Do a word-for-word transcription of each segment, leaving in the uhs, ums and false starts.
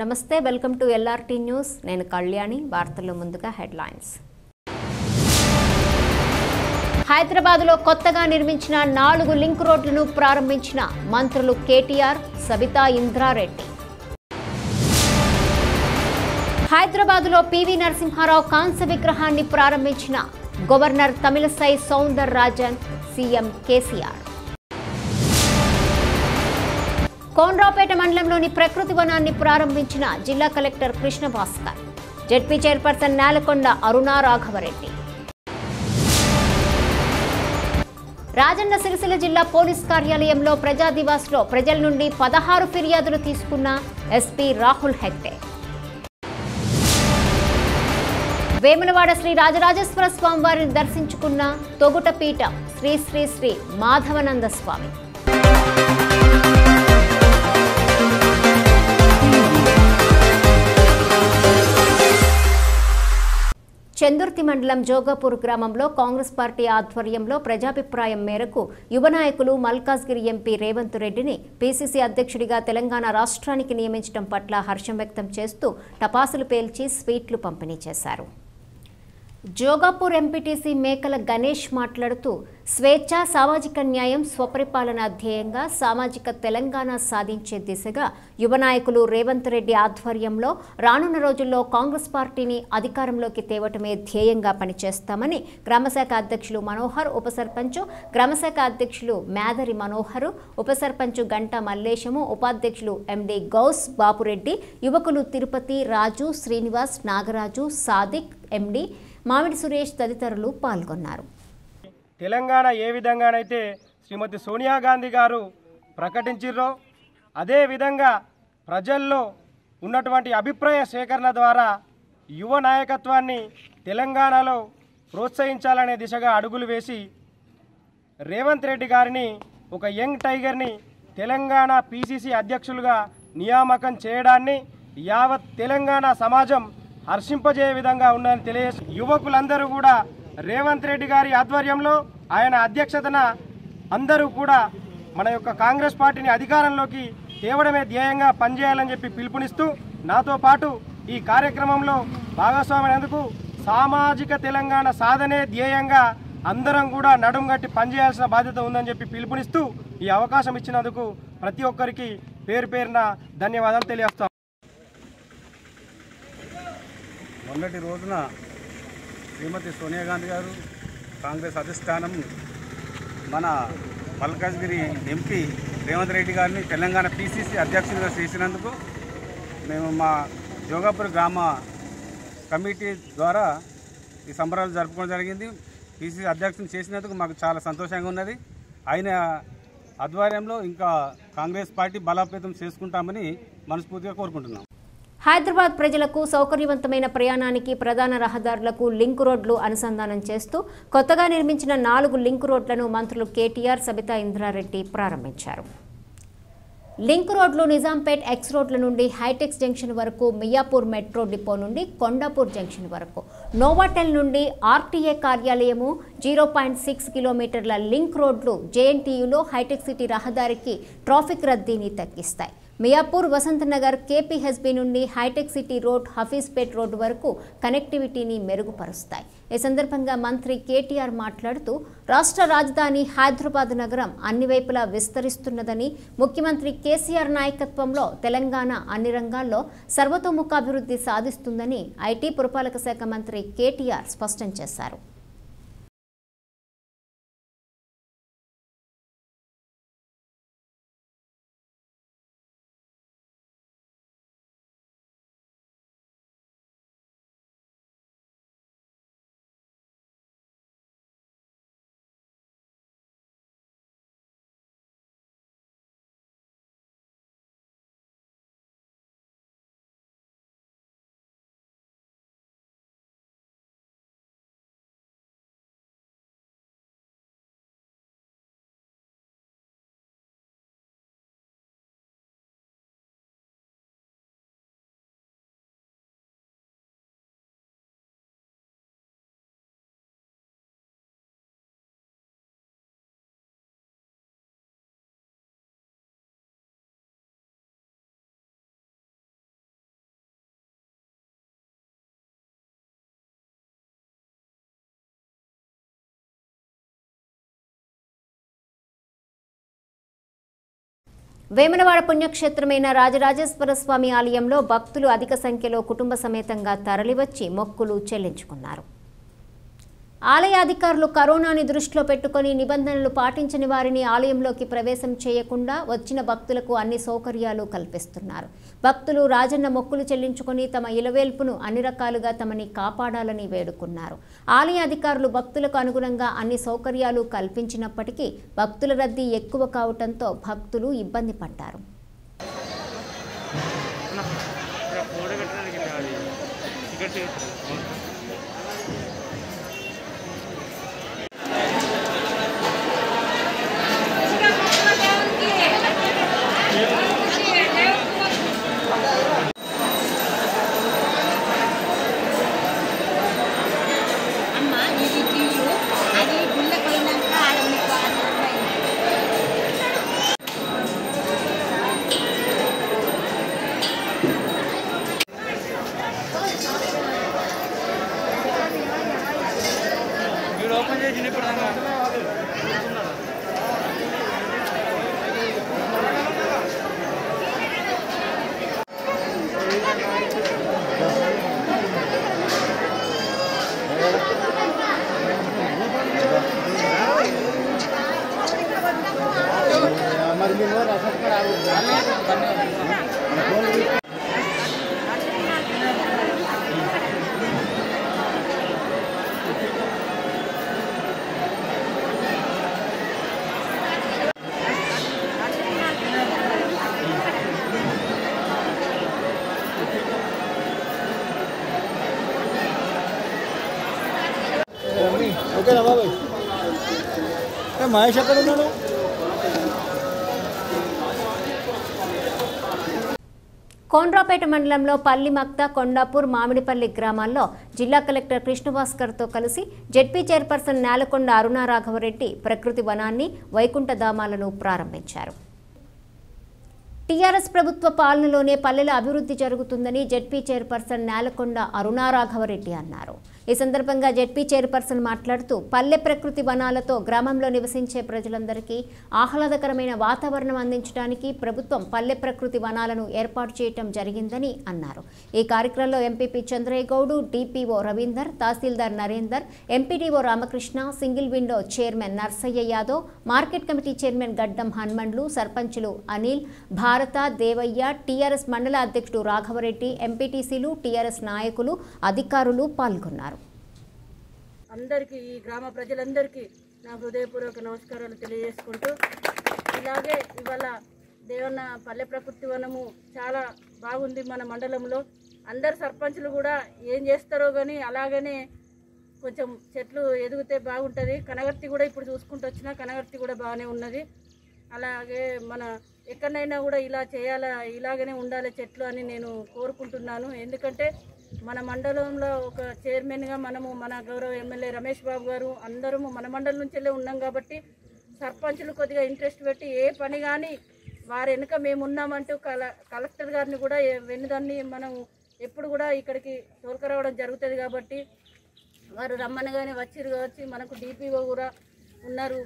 నమస్తే, welcome to LRT news. నేను కళ్యాణి. వార్తల్లో ముందుగా హెడ్లైన్స్. హైదరాబాద్లో కొత్తగా నిర్మించిన నాలుగు లింక్ రోడ్లను ప్రారంభించిన మంత్రులు కేటీఆర్, సబితా ఇంద్రా రెడ్డి. హైదరాబాద్లో పీవీ నరసింహారావు కాంస్య విగ్రహాన్ని ప్రారంభించిన గవర్నర్ తమిళిసై సౌందరరాజన్, సీఎం కేసీఆర్. కోనరావుపేట మండలంలోని ప్రకృతి వనాన్ని ప్రారంభించిన జిల్లా collector Krishna Bhaskar, ZP chairperson Nelakonda Aruna Raghava Reddy. Rajanna Sircilla జిల్లా పోలీస్ కార్యాలయంలో ప్రజా దివాస్లో ప్రజల నుండి పదహారు ఫిర్యాదులు తీసుకున్న ఎస్పీ రాహుల్ హెక్టే. వేములవాడ శ్రీ రాజరాజేశ్వర స్వామి వారిని దర్శించుకున్న తొగుట పీఠం శ్రీ శ్రీ శ్రీ మాధవనంద స్వామి. చందుర్తి మండలం జోగాపూర్ గ్రామంలో కాంగ్రెస్ పార్టీ ఆధ్వర్యంలో ప్రజాభిప్రాయం మేరకు యువ నాయకులు మల్కాజ్గిరి ఎంపీ రేవంత్ రెడ్డిని పీసీసీ అధ్యక్షుడిగా తెలంగాణ రాష్ట్రానికి నియమించడం పట్ల హర్షం వ్యక్తం చేస్తూ టపాసులు పేల్చి స్వీట్లు పంపిణీ చేశారు. జోగాపూర్ ఎంపీటీసీ మేకల గణేష్ మాట్లాడుతూ, స్వేచ్ఛ, సామాజిక న్యాయం, స్వపరిపాలన ధ్యేయంగా సామాజిక తెలంగాణ సాధించే దిశగా యువ నాయకులు రేవంత్ రెడ్డి ఆధ్వర్యంలో రానున్న రోజుల్లో కాంగ్రెస్ పార్టీని అధికారంలోకి తేవటమే ధ్యేయంగా పనిచేస్తామని గ్రామశాఖ అధ్యక్షులు మనోహర్, ఉప సర్పంచ్ గ్రామశాఖ అధ్యక్షులు మేదరి మనోహర్, ఉప సర్పంచ్ గంటా మల్లేశము, ఉపాధ్యక్షులు ఎండి గౌస్ బాపురెడ్డి, యువకులు తిరుపతి రాజు, శ్రీనివాస్, నాగరాజు, సాదిక్, ఎండి మామిడి సురేష్ తదితరులు పాల్గొన్నారు. తెలంగాణ ఏ విధంగానైతే శ్రీమతి సోనియా గాంధీ గారు ప్రకటించిర్రో, అదేవిధంగా ప్రజల్లో ఉన్నటువంటి అభిప్రాయ సేకరణ ద్వారా యువ నాయకత్వాన్ని తెలంగాణలో ప్రోత్సహించాలనే దిశగా అడుగులు వేసి రేవంత్ రెడ్డి గారిని, ఒక యంగ్ టైగర్ని తెలంగాణ పీసీసీ అధ్యక్షులుగా నియామకం చేయడాన్ని యావత్ తెలంగాణ సమాజం హర్షింపజేయ విధంగా ఉందని తెలియజేసి, యువకులందరూ కూడా రేవంత్ రెడ్డి గారి ఆధ్వర్యంలో ఆయన అధ్యక్షతన అందరూ కూడా మన యొక్క కాంగ్రెస్ పార్టీని అధికారంలోకి తేవడమే ధ్యేయంగా పనిచేయాలని చెప్పి పిలుపునిస్తూ, నాతో పాటు ఈ కార్యక్రమంలో భాగస్వామైనందుకు సామాజిక తెలంగాణ సాధనే ధ్యేయంగా అందరం కూడా నడుం కట్టి పనిచేయాల్సిన బాధ్యత ఉందని చెప్పి పిలుపునిస్తూ, ఈ అవకాశం ఇచ్చినందుకు ప్రతి ఒక్కరికి పేరు పేరున ధన్యవాదాలు తెలియజేస్తాం. మొన్నటి రోజున శ్రీమతి సోనియా గాంధీ గారు, కాంగ్రెస్ అధిష్టానం మన మల్కాజ్గిరి ఎంపీ రేవంత్ రెడ్డి గారిని తెలంగాణ పీసీసీ అధ్యక్షునిగా చేసినందుకు మేము మా జోగాపూర్ గ్రామ కమిటీ ద్వారా ఈ సంబరాలు జరుపుకోవడం జరిగింది. పీసీసీ అధ్యక్షుని చేసినందుకు మాకు చాలా సంతోషంగా ఉన్నది. ఆయన ఆధ్వర్యంలో ఇంకా కాంగ్రెస్ పార్టీ బలోపేతం చేసుకుంటామని మనస్ఫూర్తిగా కోరుకుంటున్నాం. హైదరాబాద్ ప్రజలకు సౌకర్యవంతమైన ప్రయాణానికి ప్రధాన రహదారులకు లింక్ రోడ్లు అనుసంధానం చేస్తూ కొత్తగా నిర్మించిన నాలుగు లింక్ రోడ్లను మంత్రులు కేటీఆర్, సబితా ఇంద్రారెడ్డి ప్రారంభించారు. లింక్ రోడ్లు నిజాంపేట్ ఎక్స్ రోడ్ల నుండి హైటెక్స్ జంక్షన్ వరకు, మియాపూర్ మెట్రో డిపో నుండి కొండాపూర్ జంక్షన్ వరకు, నోవాటెల్ నుండి ఆర్టీఏ కార్యాలయము, జీరో పాయింట్ సిక్స్ కిలోమీటర్ల లింక్ రోడ్లు జేఎన్టీయూలో హైటెక్ సిటీ రహదారికి ట్రాఫిక్ రద్దీని తగ్గిస్తాయి. మియాపూర్ వసంతనగర్ కేపీహెచ్బీ నుండి hitech city road, Hafeezpet road వరకు కనెక్టివిటీని మెరుగుపరుస్తాయి. ఈ సందర్భంగా మంత్రి కేటీఆర్ మాట్లాడుతూ, రాష్ట్ర రాజధాని హైదరాబాద్ నగరం అన్ని వైపులా విస్తరిస్తున్నదని, ముఖ్యమంత్రి కేసీఆర్ నాయకత్వంలో తెలంగాణ అన్ని రంగాల్లో సర్వతోముఖాభివృద్ధి సాధిస్తుందని ఐటీ పురపాలక శాఖ మంత్రి కేటీఆర్ స్పష్టం చేశారు. వేములవాడ పుణ్యక్షేత్రమైన రాజరాజేశ్వర స్వామి ఆలయంలో భక్తులు అధిక సంఖ్యలో కుటుంబ సమేతంగా తరలివచ్చి మొక్కులు చెల్లించుకున్నారు. ఆలయ అధికారులు కరోనాని దృష్టిలో పెట్టుకొని నిబంధనలు పాటించని వారిని ఆలయంలోకి ప్రవేశం చేయకుండా వచ్చిన భక్తులకు అన్ని సౌకర్యాలు కల్పిస్తున్నారు. భక్తులు రాజన్న మొక్కులు చెల్లించుకొని తమ ఇలవేల్పును అన్ని రకాలుగా తమని కాపాడాలని వేడుకున్నారు. ఆలయ అధికారులు భక్తులకు అనుగుణంగా అన్ని సౌకర్యాలు కల్పించినప్పటికీ భక్తుల రద్దీ ఎక్కువ కావటంతో భక్తులు ఇబ్బంది పడ్డారు. మహేష్ ఎక్కడ ఉన్నాడు? కొండ్రాపేట మండలంలో పల్లి మక్తా, కొండాపూర్, మామిడిపల్లి గ్రామాల్లో జిల్లా కలెక్టర్ కృష్ణ భాస్కర్ తో కలిసి జెడ్పీ చైర్పర్సన్ నేలకొండ అరుణ రాఘవరెడ్డి ప్రకృతి వనాన్ని, వైకుంఠ ధామాలను ప్రారంభించారు. టీఆర్ఎస్ ప్రభుత్వ పాలనలోనే పల్లెల అభివృద్ధి జరుగుతుందని జెడ్పీ చైర్పర్సన్ నేలకొండ అరుణ రాఘవరెడ్డి అన్నారు. ఈ సందర్భంగా జెడ్పీ చైర్పర్సన్ మాట్లాడుతూ పల్లె ప్రకృతి వనాలతో గ్రామంలో నివసించే ప్రజలందరికీ ఆహ్లాదకరమైన వాతావరణం అందించడానికి ప్రభుత్వం పల్లె ప్రకృతి వనాలను ఏర్పాటు చేయటం జరిగిందని అన్నారు. ఈ కార్యక్రమంలో ఎంపీపీ చంద్రయ్య గౌడ్, డిపిఓ రవీందర్, తహసీల్దార్ Narender, MPDO Ramakrishna, single window chairman Narsaiah Yadav, market committee chairman Gaddam Hanumandlu, సర్పంచులు అనిల్, భారత, దేవయ్య, టీఆర్ఎస్ మండల అధ్యక్షుడు రాఘవరెడ్డి, ఎంపీటీసీలు, టీఆర్ఎస్ నాయకులు, అధికారులు పాల్గొన్నారు. అందరికీ, ఈ గ్రామ ప్రజలందరికీ నా హృదయపూర్వక నమస్కారాలు తెలియజేసుకుంటూ, ఇలాగే ఇవాళ దేవన్న పల్లె ప్రకృతి వనము చాలా బాగుంది మన మండలంలో. అందరు సర్పంచులు కూడా ఏం చేస్తారో కానీ అలాగనే కొంచెం చెట్లు ఎదిగితే బాగుంటుంది. కనగర్తి కూడా ఇప్పుడు చూసుకుంటూ వచ్చినా కనగర్తి కూడా బాగానే ఉన్నది. అలాగే మన ఎక్కడైనా కూడా ఇలా చేయాలా, ఇలాగనే ఉండాలి చెట్లు అని నేను కోరుకుంటున్నాను. ఎందుకంటే మన మండలంలో ఒక చైర్మన్గా మనము, మన గౌరవ ఎమ్మెల్యే రమేష్ బాబు గారు, అందరము మన మండలం నుంచెల్లే ఉన్నాం కాబట్టి సర్పంచులు కొద్దిగా ఇంట్రెస్ట్ పెట్టి ఏ పని కానీ వారి వెనుక మేమున్నామంటూ కల కలెక్టర్ గారిని కూడా వెన్నుదాన్ని మనం ఎప్పుడు కూడా ఇక్కడికి తోలుకరావడం జరుగుతుంది. కాబట్టి వారు రమ్మనగానే వచ్చిరు కావచ్చు. మనకు డీపీఓ కూడా ఉన్నారు.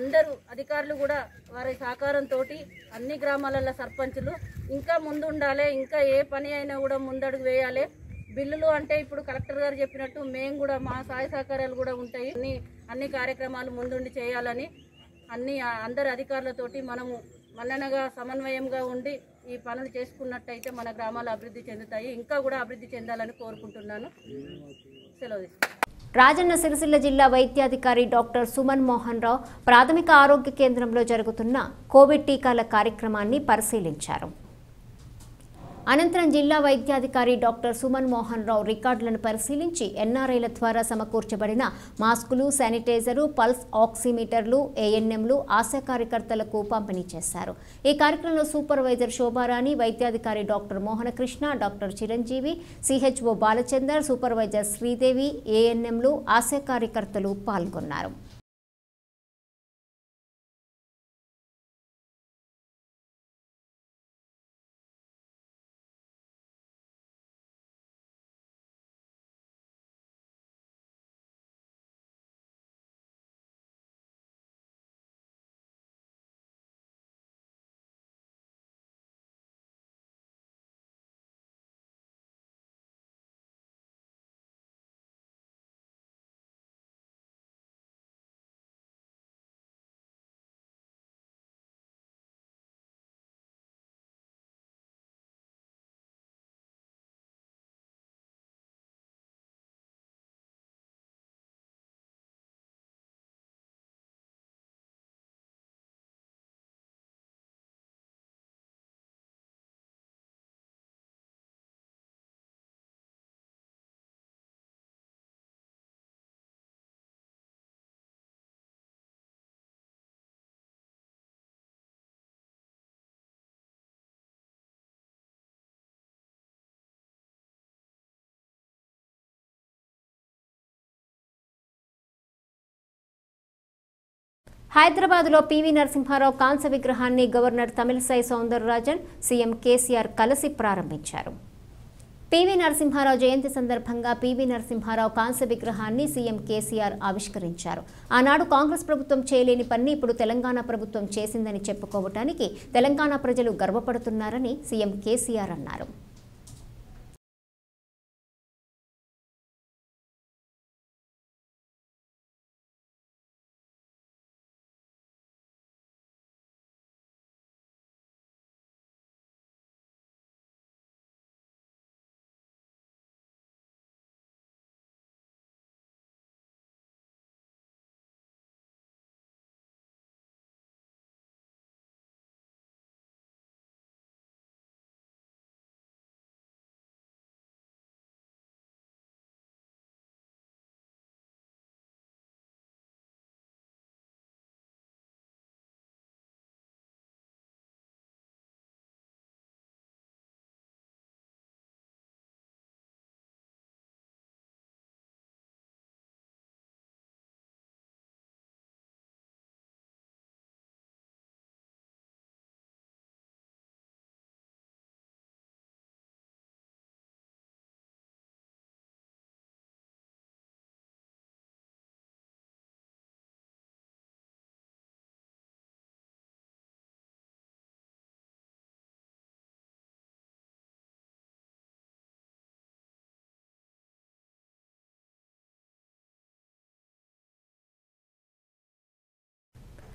అందరూ అధికారులు కూడా వారి సహకారంతో అన్ని గ్రామాలలో సర్పంచులు ఇంకా ముందు ఉండాలి. ఇంకా ఏ పని అయినా కూడా ముందడుగు వేయాలి. బిల్లులు అంటే ఇప్పుడు కలెక్టర్ గారు చెప్పినట్టు మేము కూడా మా సహాయ సహకారాలు కూడా ఉంటాయి. అన్ని అన్ని కార్యక్రమాలు ముందుండి చేయాలని అన్ని అందరు అధికారులతోటి మనము మన్ననగా సమన్వయంగా ఉండి ఈ పనులు చేసుకున్నట్టయితే మన గ్రామాలు అభివృద్ధి చెందుతాయి. ఇంకా కూడా అభివృద్ధి చెందాలని కోరుకుంటున్నాను. సెలవు తీసుకుంటాను. రాజన్న సిరిసిల్ల జిల్లా వైద్యాధికారి డాక్టర్ సుమన్ మోహన్ రావు ప్రాథమిక ఆరోగ్య కేంద్రంలో జరుగుతున్న కోవిడ్ టీకాల కార్యక్రమాన్ని పరిశీలించారు. అనంతరం జిల్లా వైద్యాధికారి డాక్టర్ సుమన్ మోహన్ రావు రికార్డులను పరిశీలించి ఎన్ఆర్ఐల ద్వారా సమకూర్చబడిన మాస్కులు, శానిటైజరు, పల్స్ ఆక్సిమీటర్లు, ఏఎన్ఎంలు ఆశా కార్యకర్తలకు పంపిణీ చేశారు. ఈ కార్యక్రమంలో సూపర్వైజర్ శోభారాణి, వైద్యాధికారి doctor Mohanakrishna, doctor Chiranjeevi, CHO Balachander, supervisor Sridevi, ఏఎన్ఎంలు ఆశా కార్యకర్తలు పాల్గొన్నారు. Hyderabad lo P V Narasimha Rao Kansa Vigrahanni Governor Tamilisai Soundararajan C M K C R Kalasi Prarambhincharu. P V Narasimha Rao Jayanti Sandarbhanga P V Narasimha Rao Kansa Vigrahanni C M K C R Avishkarincharu. Aanadu Congress Prabhutvam Cheyaleni Panni Ippudu Telangana Prabhutvam Chesindani Cheppukovataniki Telangana Prajalu Garvapadutunnarani C M K C R annaru.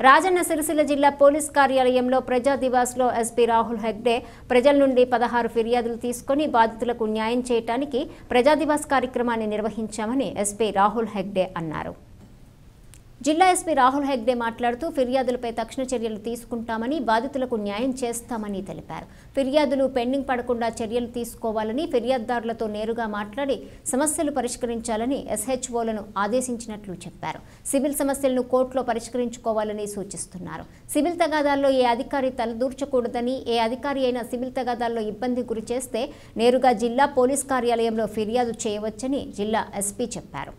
Rajanna Sircilla జిల్లా police కార్యాలయంలో ప్రజా దివాస్లో SP Rahul Hegde ప్రజల నుండి పదహారు ఫిర్యాదులు తీసుకొని బాధితులకు న్యాయం చేయడానికి ప్రజా దివాస్ కార్యక్రమాన్ని నిర్వహించామని ఎస్పీ రాహుల్ హెగ్డే అన్నారు. జిల్లా ఎస్పీ రాహుల్ హెగ్డే మాట్లాడుతూ ఫిర్యాదులపై తక్షణ చర్యలు తీసుకుంటామని బాధితులకు న్యాయం చేస్తామని తెలిపారు. ఫిర్యాదులు పెండింగ్ పడకుండా చర్యలు తీసుకోవాలని ఫిర్యాదుదారులతో నేరుగా మాట్లాడి సమస్యలు పరిష్కరించాలని ఎస్హెచ్ఓలను ఆదేశించినట్లు చెప్పారు. సివిల్ సమస్యలను కోర్టులో పరిష్కరించుకోవాలని సూచిస్తున్నారు. సివిల్ తగాదాల్లో ఏ అధికారి తలదూర్చకూడదని ఏ అధికారి అయినా సివిల్ తగాదాల్లో ఇబ్బంది గురి చేస్తే నేరుగా జిల్లా పోలీస్ కార్యాలయంలో ఫిర్యాదు చేయవచ్చని జిల్లా ఎస్పీ చెప్పారు.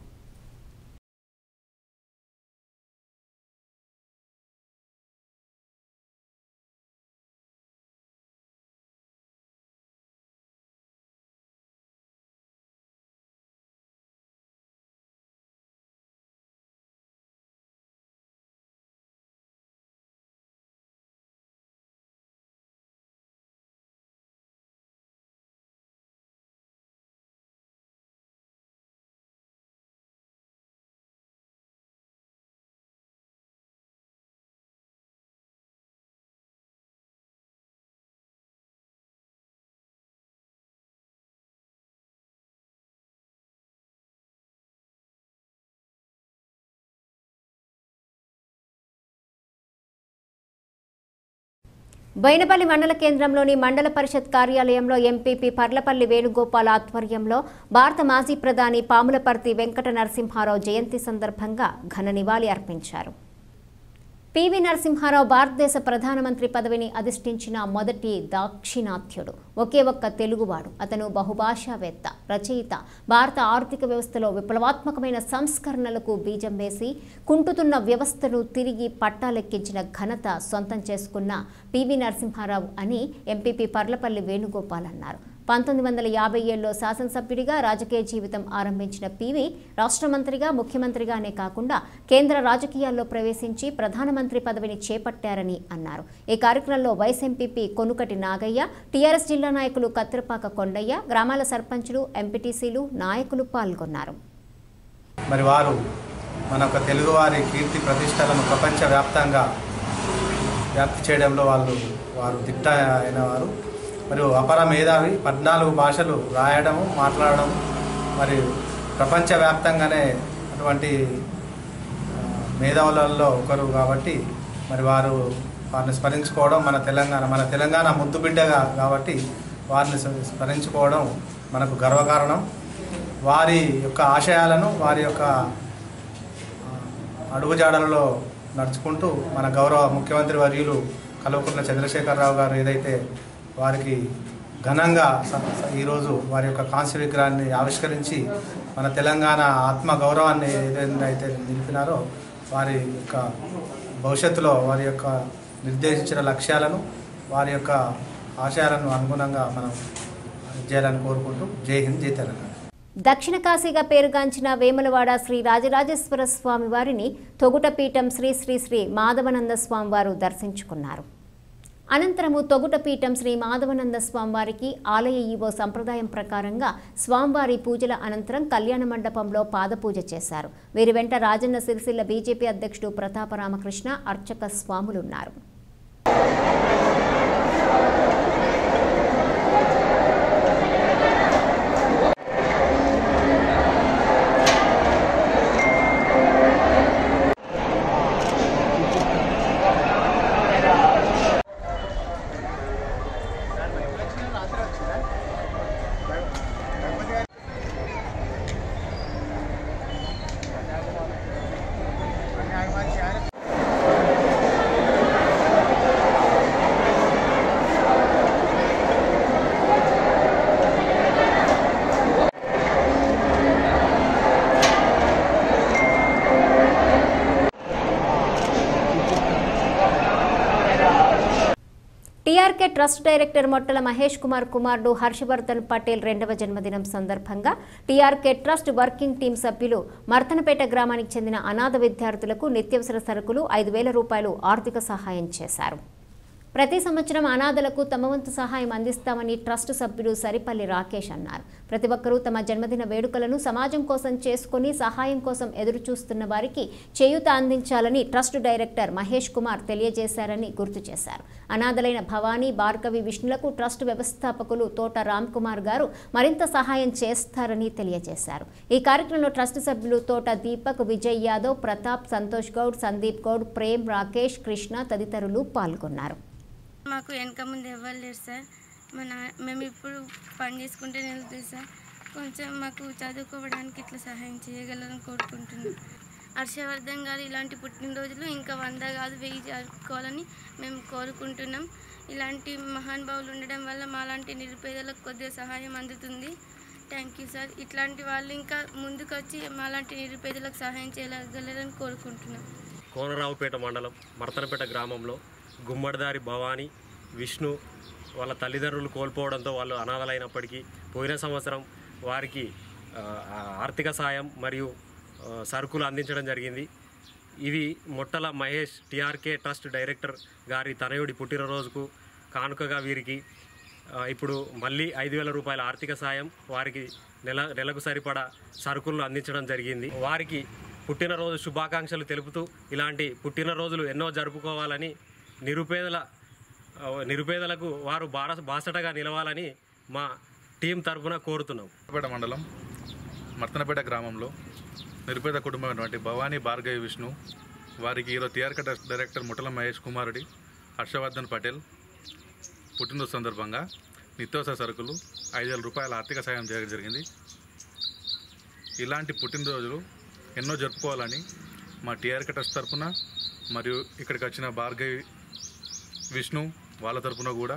బైనపల్లి మండల కేంద్రంలోని మండల పరిషత్ కార్యాలయంలో ఎంపీపీ పర్లపల్లి వేణుగోపాల్ ఆధ్వర్యంలో భారత మాజీ ప్రధాని పాములపర్తి వెంకట నరసింహారావు జయంతి సందర్భంగా ఘన నివాళి అర్పించారు. పీవీ నరసింహారావు భారతదేశ ప్రధానమంత్రి పదవిని అధిష్ఠించిన మొదటి దాక్షిణాత్యుడు, ఒకే ఒక్క తెలుగువాడు. అతను బహుభాషావేత్త, రచయిత. భారత ఆర్థిక వ్యవస్థలో విప్లవాత్మకమైన సంస్కరణలకు బీజం వేసి కుంటుతున్న వ్యవస్థను తిరిగి పట్టాలెక్కించిన ఘనత సొంతం చేసుకున్న పీవీ నరసింహారావు అని ఎంపీపీ పర్లపల్లి వేణుగోపాల్ అన్నారు. పంతొమ్మిది వందల యాభై ఏడులో శాసనసభ్యుడిగా రాజకీయ జీవితం ఆరంభించిన పీవీ రాష్ట్ర మంత్రిగా, ముఖ్యమంత్రిగానే కాకుండా కేంద్ర రాజకీయాల్లో ప్రవేశించి ప్రధానమంత్రి పదవిని చేపట్టారని అన్నారు. ఈ కార్యక్రమంలో vice MPP Konukati Nagaiah, TRS జిల్లా నాయకులు కత్తిరపాక కొండయ్య, గ్రామాల సర్పంచులు, ఎంపీటీసీలు, నాయకులు పాల్గొన్నారు. మరి వారు మన యొక్క తెలుగువారి కీర్తి ప్రతిష్టలను ప్రపంచవ్యాప్తంగా వ్యాప్తి చేయడంలో వాళ్ళు వారు దిట్ట అయిన వారు. మరియు అపర మేధావి, పద్నాలుగు భాషలు రాయడము, మాట్లాడడం, మరి ప్రపంచవ్యాప్తంగానే అటువంటి మేధావులలో ఒకరు. కాబట్టి మరి వారు వారిని స్మరించుకోవడం మన తెలంగాణ మన తెలంగాణ ముద్దుబిడ్డగా కాబట్టి వారిని స్మరించుకోవడం మనకు గర్వకారణం. వారి యొక్క ఆశయాలను, వారి యొక్క అడుగుజాడలలో నడుచుకుంటూ మన గౌరవ ముఖ్యమంత్రి వర్యులు కల్వకుంట్ల చంద్రశేఖరరావు గారు ఏదైతే వారికి ఘనంగా ఈరోజు వారి యొక్క కాంస్య విగ్రహాన్ని ఆవిష్కరించి మన తెలంగాణ ఆత్మ గౌరవాన్ని ఏదైతే నిలిపినారో వారి యొక్క భవిష్యత్తులో వారి యొక్క నిర్దేశించిన లక్ష్యాలను వారి యొక్క ఆశయాలను అనుగుణంగా మనం చేయాలని కోరుకుంటూ జై హింద్, జై తెలంగాణ. దక్షిణ కాశీగా పేరుగాంచిన వేములవాడ శ్రీ రాజరాజేశ్వర స్వామి వారిని తొగుటపీఠం శ్రీ శ్రీ శ్రీ మాధవనంద స్వామి వారు దర్శించుకున్నారు. అనంతరము తొగుటపీఠం శ్రీ మాధవనంద స్వామివారికి ఆలయ ఈవో సంప్రదాయం ప్రకారంగా స్వామివారి పూజల అనంతరం కళ్యాణ మండపంలో పాదపూజ చేశారు. వీరి వెంట రాజన్న సిరిసిల్ల బీజేపీ అధ్యక్షుడు ప్రతాప్ రామకృష్ణ, అర్చక స్వాములున్నారు. TRK trust director Mottala Mahesh Kumar కుమారుడు హర్షవర్ధన్ పటేల్ రెండవ జన్మదినం సందర్భంగా టీఆర్కే ట్రస్ట్ వర్కింగ్ టీం సభ్యులు మర్తనపేట గ్రామానికి చెందిన అనాథ విద్యార్థులకు నిత్యవసర సరుకులు ఐదు వేల రూపాయలు ఆర్థిక సహాయం చేశారు. ప్రతి సంవత్సరం అనాథలకు తమ వంతు సహాయం అందిస్తామని ట్రస్ట్ సభ్యుడు సరిపల్లి రాకేష్ అన్నారు. ప్రతి ఒక్కరూ తమ జన్మదిన వేడుకలను సమాజం కోసం చేసుకుని సహాయం కోసం ఎదురుచూస్తున్న వారికి చేయూత అందించాలని ట్రస్ట్ డైరెక్టర్ మహేష్ కుమార్ తెలియజేశారని గుర్తు చేశారు. అనాథలైన భవానీ, భార్గవి, విష్ణులకు ట్రస్ట్ వ్యవస్థాపకులు తోట రామ్ కుమార్ గారు మరింత సహాయం చేస్తారని తెలియజేశారు. ఈ కార్యక్రమంలో ట్రస్ట్ సభ్యులు తోట దీపక్, విజయ్ యాదవ్, ప్రతాప్, సంతోష్ గౌడ్, సందీప్ గౌడ్, ప్రేమ్, రాకేష్, కృష్ణ తదితరులు పాల్గొన్నారు. మాకు వెనక ముందు ఎవరు లేరు సార్. మా నా మేము ఇప్పుడు పని చేసుకుంటే వెళ్తుంది సార్. కొంచెం మాకు చదువుకోవడానికి ఇట్లా సహాయం చేయగలని కోరుకుంటున్నాం. హర్షవర్ధన్ గారు ఇలాంటి పుట్టినరోజులు ఇంకా వంద కాదు వెయ్యి జరుపుకోవాలని మేము కోరుకుంటున్నాం. ఇలాంటి మహానుభావులు ఉండడం వల్ల మాలాంటి నిరుపేదలకు కొద్దిగా సహాయం అందుతుంది. Thank you sir. ఇట్లాంటి వాళ్ళు ఇంకా ముందుకు వచ్చి మాలాంటి నిరుపేదలకు సహాయం చేయగలరని కోరుకుంటున్నాం. కోనరావుపేట మండలం మర్తనపేట గ్రామంలో గుమ్మడిదారి భవానీ, విష్ణు వాళ్ళ తల్లిదండ్రులు కోల్పోవడంతో వాళ్ళు అనాథలైనప్పటికీ పోయిన సంవత్సరం వారికి ఆర్థిక సాయం మరియు సరుకులు అందించడం జరిగింది. ఇది Mottala Mahesh TRK trust director గారి తనయుడి పుట్టినరోజుకు కానుకగా వీరికి ఇప్పుడు మళ్ళీ ఐదు వేల రూపాయల ఆర్థిక సాయం, వారికి నెల నెలకు సరిపడా సరుకులను అందించడం జరిగింది. వారికి పుట్టినరోజు శుభాకాంక్షలు తెలుపుతూ ఇలాంటి పుట్టినరోజులు ఎన్నో జరుపుకోవాలని, నిరుపేదల నిరుపేదలకు వారు బార బాసటగా నిలవాలని మా టీం తరఫున కోరుతున్నాం. మర్తనపేట మండలం మర్తనపేట గ్రామంలో నిరుపేద కుటుంబమైనటువంటి భవానీ, భార్గవి, విష్ణు వారికి ఈరోజు TRK trust director Mottala Mahesh కుమారుడి హర్షవర్ధన్ పటేల్ పుట్టినరోజు సందర్భంగా నిత్యవసర సరుకులు ఐదు వేల రూపాయల ఆర్థిక సాయం చేయడం జరిగింది. ఇలాంటి పుట్టినరోజులు ఎన్నో జరుపుకోవాలని మా టీఆర్కే ట్రస్ట్ తరఫున మరియు ఇక్కడికి వచ్చిన భార్గవి, విష్ణు వాళ్ళ తరఫున కూడా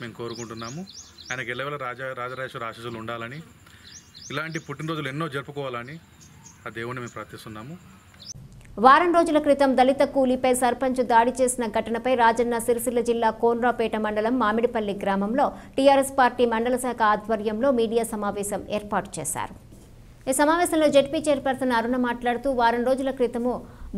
మేము కోరుకుంటున్నాము. ఆయనకు ఎల్లవేళ రాజా రాజరాజేశ్వర ఆశీస్సులు ఉండాలని, ఇలాంటి పుట్టినరోజులు ఎన్నో జరుపుకోవాలని ఆ దేవుణ్ణి మేము ప్రార్థిస్తున్నాము. వారం రోజుల క్రితం దళిత కూలీపై సర్పంచ్ దాడి చేసిన ఘటనపై రాజన్న సిరిసిల్ల జిల్లా కోనరావుపేట మండలం మామిడిపల్లి గ్రామంలో టీఆర్ఎస్ పార్టీ మండల శాఖ ఆధ్వర్యంలో మీడియా సమావేశం ఏర్పాటు చేశారు. ఈ సమావేశంలో జెడ్పీ చైర్పర్సన్ అరుణ మాట్లాడుతూ, వారం రోజుల క్రితము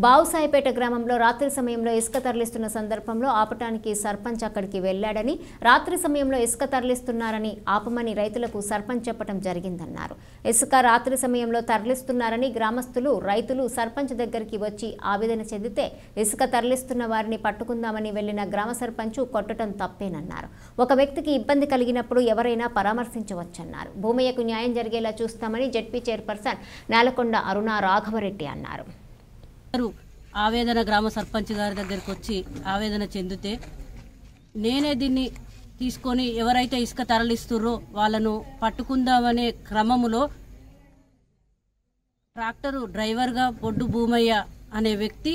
బావుసాయిపేట గ్రామంలో రాత్రి సమయంలో ఇసుక తరలిస్తున్న సందర్భంలో ఆపటానికి సర్పంచ్ అక్కడికి వెళ్లాడని, రాత్రి సమయంలో ఇసుక తరలిస్తున్నారని ఆపమని రైతులకు సర్పంచ్ చెప్పడం జరిగిందన్నారు. ఇసుక రాత్రి సమయంలో తరలిస్తున్నారని గ్రామస్తులు, రైతులు సర్పంచ్ దగ్గరికి వచ్చి ఆవేదన చెందితే ఇసుక తరలిస్తున్న వారిని పట్టుకుందామని వెళ్లిన గ్రామ సర్పంచ్ కొట్టడం తప్పేనన్నారు. ఒక వ్యక్తికి ఇబ్బంది కలిగినప్పుడు ఎవరైనా పరామర్శించవచ్చన్నారు. భూమయ్యకు న్యాయం జరిగేలా చూస్తామని జెడ్పీ చైర్పర్సన్ నేలకొండ అరుణ రాఘవరెడ్డి అన్నారు. ఆవేదన గ్రామ సర్పంచ్ గారి దగ్గరికి వచ్చి ఆవేదన చెందితే, నేనే దీన్ని తీసుకొని ఎవరైతే ఇసుక తరలిస్తుర్రో వాళ్ళను పట్టుకుందామనే క్రమములో ట్రాక్టరు డ్రైవర్గా బొడ్డు భూమయ్య అనే వ్యక్తి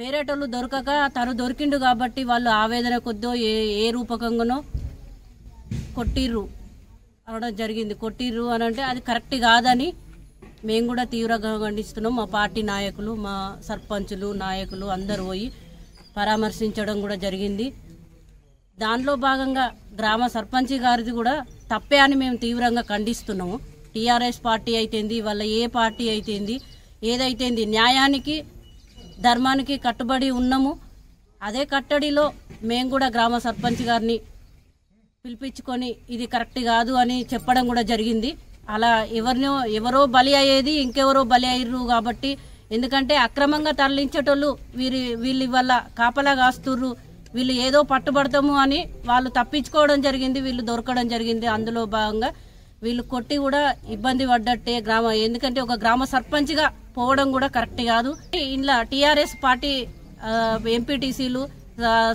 వేరేటోళ్ళు దొరకక తను దొరికిండు కాబట్టి వాళ్ళు ఆవేదన కొద్దో ఏ ఏ రూపకంగానో కొట్టిర్రు అనడం జరిగింది. కొట్టిర్రు అని అంటే అది కరెక్ట్ కాదని మేము కూడా తీవ్రంగా ఖండిస్తున్నాం. మా పార్టీ నాయకులు, మా సర్పంచులు, నాయకులు అందరూ పోయి పరామర్శించడం కూడా జరిగింది. దానిలో భాగంగా గ్రామ సర్పంచి గారిది కూడా తప్పే అని మేము తీవ్రంగా ఖండిస్తున్నాము. టీఆర్ఎస్ పార్టీ అయితేంది, వాళ్ళ ఏ పార్టీ అయితేంది, ఏదైతేంది, న్యాయానికి ధర్మానికి కట్టుబడి ఉన్నాము. అదే కట్టడిలో మేము కూడా గ్రామ సర్పంచ్ గారిని పిలిపించుకొని ఇది కరెక్ట్ కాదు అని చెప్పడం కూడా జరిగింది. అలా ఎవరినో ఎవరో బలి అయ్యేది ఇంకెవరో బలి అయ్యారు కాబట్టి, ఎందుకంటే అక్రమంగా తరలించేటోళ్ళు వీరి వీళ్ళు వల్ల కాపలా కాస్తుర్రు, వీళ్ళు ఏదో పట్టుబడతాము అని వాళ్ళు తప్పించుకోవడం జరిగింది, వీళ్ళు దొరకడం జరిగింది. అందులో భాగంగా వీళ్ళు కొట్టి కూడా ఇబ్బంది పడ్డట్టే గ్రామ, ఎందుకంటే ఒక గ్రామ సర్పంచ్గా పోవడం కూడా కరెక్ట్ కాదు. ఇలా టీఆర్ఎస్ పార్టీ ఎంపీటీసీలు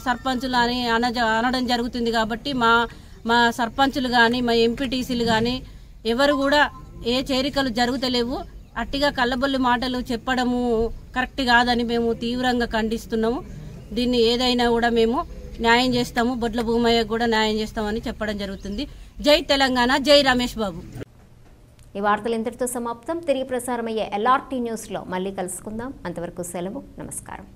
సర్పంచులు అని అన అనడం జరుగుతుంది కాబట్టి మా మా సర్పంచులు కానీ మా ఎంపీటీసీలు కానీ ఎవరు కూడా ఏ చేరికలు జరుగుతలేవు. అట్టిగా కళ్ళబొల్లి మాటలు చెప్పడము కరెక్ట్ కాదని మేము తీవ్రంగా ఖండిస్తున్నాము. దీన్ని ఏదైనా కూడా మేము న్యాయం చేస్తాము, బొడ్ల భూమయ్యకు కూడా న్యాయం చేస్తామని చెప్పడం జరుగుతుంది. జై తెలంగాణ, జై రమేష్ బాబు. ఈ వార్తలు ఇంతటితో సమాప్తం. తిరిగి ప్రసారమయ్యే ఎల్ఆర్టీ న్యూస్లో మళ్ళీ కలుసుకుందాం. అంతవరకు సెలవు. నమస్కారం.